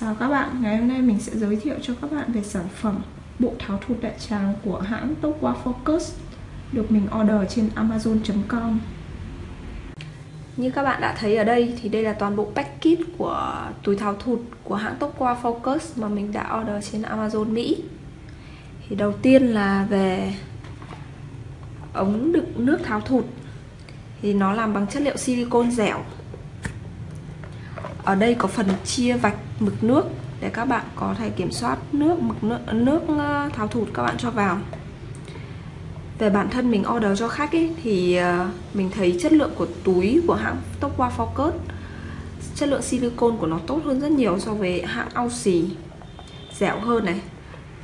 Chào các bạn, ngày hôm nay mình sẽ giới thiệu cho các bạn về sản phẩm bộ tháo thụt đại tràng của hãng Topquafocus được mình order trên amazon.com. Như các bạn đã thấy ở đây thì đây là toàn bộ pack kit của túi tháo thụt của hãng Topquafocus mà mình đã order trên Amazon Mỹ. Thì đầu tiên là về ống đựng nước tháo thụt, thì nó làm bằng chất liệu silicon dẻo. Ở đây có phần chia vạch mực nước để các bạn có thể kiểm soát mực nước tháo thụt các bạn cho vào. Về bản thân mình order cho khách ấy, thì mình thấy chất lượng của túi của hãng Topquafocus, chất lượng silicon của nó tốt hơn rất nhiều so với hãng Aussie. Dẻo hơn này,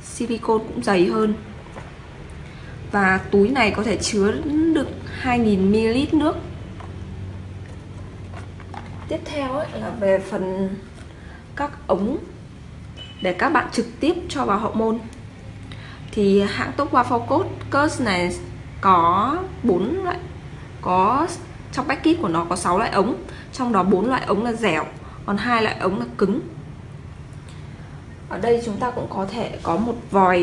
silicon cũng dày hơn. Và túi này có thể chứa được 2000 ml nước. Tiếp theo ấy là về phần các ống để các bạn trực tiếp cho vào hậu môn. Thì hãng Topquafocus này có 4 loại, có trong pack kit của nó có 6 loại ống, trong đó 4 loại ống là dẻo, còn 2 loại ống là cứng. Ở đây chúng ta cũng có thể có một vòi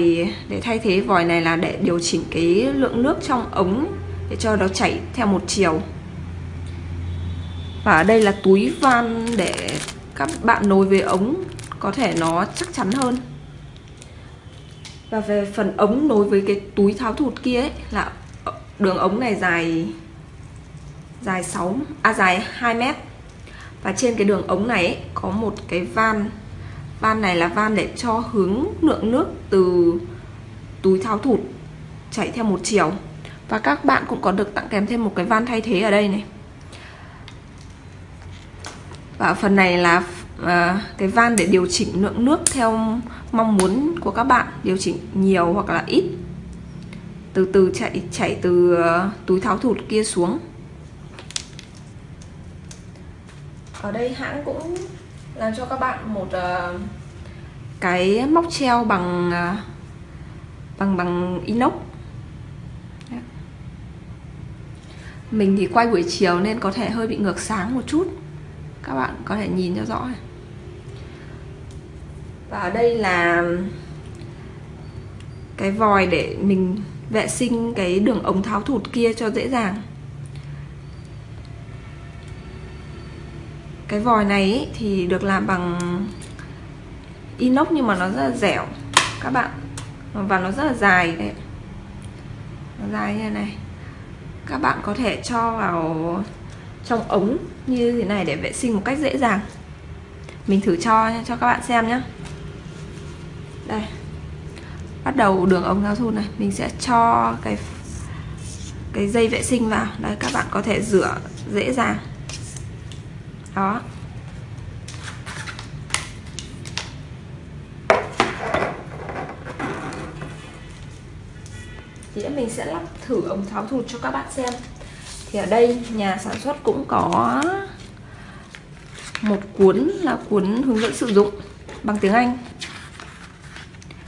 để thay thế, vòi này là để điều chỉnh cái lượng nước trong ống để cho nó chảy theo một chiều. Và ở đây là túi van để các bạn nối với ống có thể nó chắc chắn hơn. Và về phần ống nối với cái túi tháo thụt kia ấy, là đường ống này dài 2 mét. Và trên cái đường ống này ấy, có một cái van này là van để cho hướng lượng nước từ túi tháo thụt chảy theo một chiều. Và các bạn cũng có được tặng kèm thêm một cái van thay thế ở đây này. Và phần này là cái van để điều chỉnh lượng nước theo mong muốn của các bạn, điều chỉnh nhiều hoặc là ít, từ từ chảy từ túi tháo thụt kia xuống. Ở đây hãng cũng làm cho các bạn một cái móc treo bằng inox. Mình thì quay buổi chiều nên có thể hơi bị ngược sáng một chút, các bạn có thể nhìn cho rõ. Và ở đây là cái vòi để mình vệ sinh cái đường ống tháo thụt kia cho dễ dàng. Cái vòi này thì được làm bằng inox nhưng mà nó rất là dẻo các bạn, và nó rất là dài đấy. Nó dài như này. Các bạn có thể cho vào trong ống như thế này để vệ sinh một cách dễ dàng. Mình thử cho các bạn xem nhé. Đây, bắt đầu đường ống tháo thụt này, mình sẽ cho cái dây vệ sinh vào. Đây, các bạn có thể rửa dễ dàng. Đó. Thì mình sẽ lắp thử ống tháo thụt cho các bạn xem. Thì ở đây nhà sản xuất cũng có một cuốn là cuốn hướng dẫn sử dụng bằng tiếng Anh.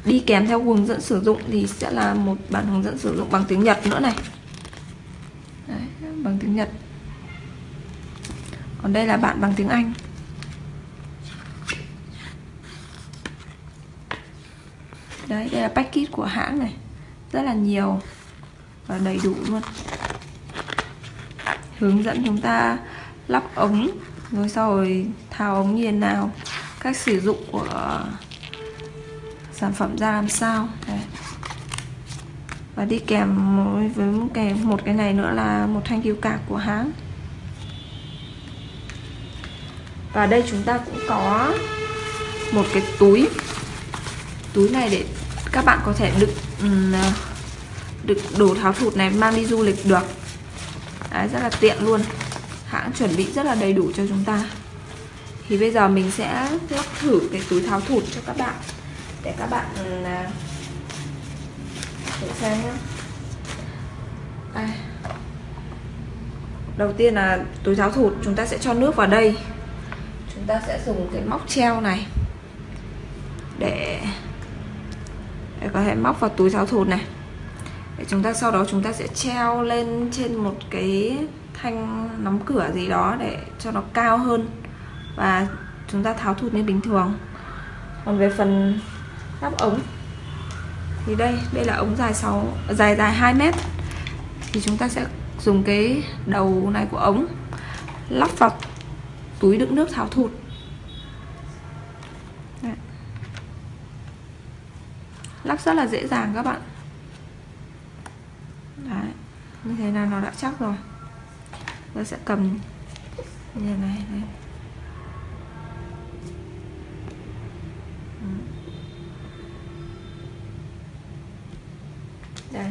Đi kèm theo hướng dẫn sử dụng thì sẽ là một bản hướng dẫn sử dụng bằng tiếng Nhật nữa này. Đấy, bằng tiếng Nhật. Còn đây là bản bằng tiếng Anh. Đấy, đây là pack kit của hãng này. Rất là nhiều và đầy đủ luôn. Hướng dẫn chúng ta lắp ống, rồi sau rồi tháo ống như thế nào, cách sử dụng của sản phẩm ra làm sao. Đấy. Và đi kèm với một cái này nữa là một thanh cứu cạc của hãng. Và đây chúng ta cũng có một cái túi này để các bạn có thể đựng đồ tháo thụt này, mang đi du lịch được. Đấy, rất là tiện luôn. Hãng chuẩn bị rất là đầy đủ cho chúng ta. Thì bây giờ mình sẽ lắp thử cái túi tháo thụt cho các bạn để các bạn thử xem nhé. Đây. Đầu tiên là túi tháo thụt, chúng ta sẽ cho nước vào đây. Chúng ta sẽ dùng cái móc treo này để có thể móc vào túi tháo thụt này. Để chúng ta sau đó chúng ta sẽ treo lên trên một cái thanh nắm cửa gì đó để cho nó cao hơn và chúng ta tháo thụt như bình thường. Còn về phần nắp ống thì đây là ống dài dài 2 mét, thì chúng ta sẽ dùng cái đầu này của ống lắp vào túi đựng nước tháo thụt. Đấy. Lắp rất là dễ dàng các bạn. Đấy. Như thế là nó đã chắc rồi. Tôi sẽ cầm như này lên. Đây.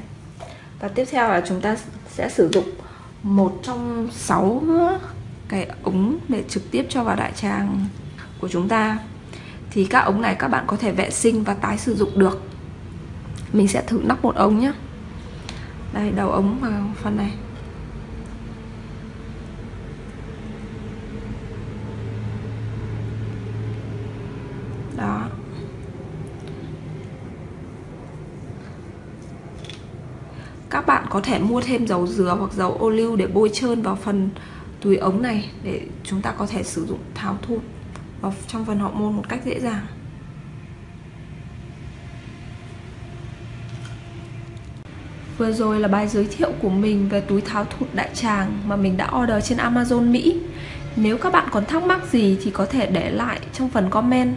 Và tiếp theo là chúng ta sẽ sử dụng một trong 6 cái ống để trực tiếp cho vào đại tràng của chúng ta. Thì các ống này các bạn có thể vệ sinh và tái sử dụng được. Mình sẽ thử nắp một ống nhé. Đây, đầu ống vào phần này. Đó. Các bạn có thể mua thêm dầu dừa hoặc dầu ô liu để bôi trơn vào phần túi ống này để chúng ta có thể sử dụng tháo thụt vào trong phần hậu môn một cách dễ dàng. Vừa rồi là bài giới thiệu của mình về túi tháo thụt đại tràng mà mình đã order trên Amazon Mỹ. Nếu các bạn còn thắc mắc gì thì có thể để lại trong phần comment.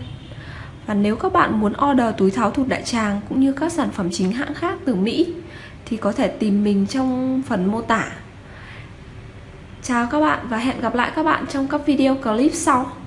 Và nếu các bạn muốn order túi tháo thụt đại tràng cũng như các sản phẩm chính hãng khác từ Mỹ thì có thể tìm mình trong phần mô tả. Chào các bạn và hẹn gặp lại các bạn trong các video clip sau.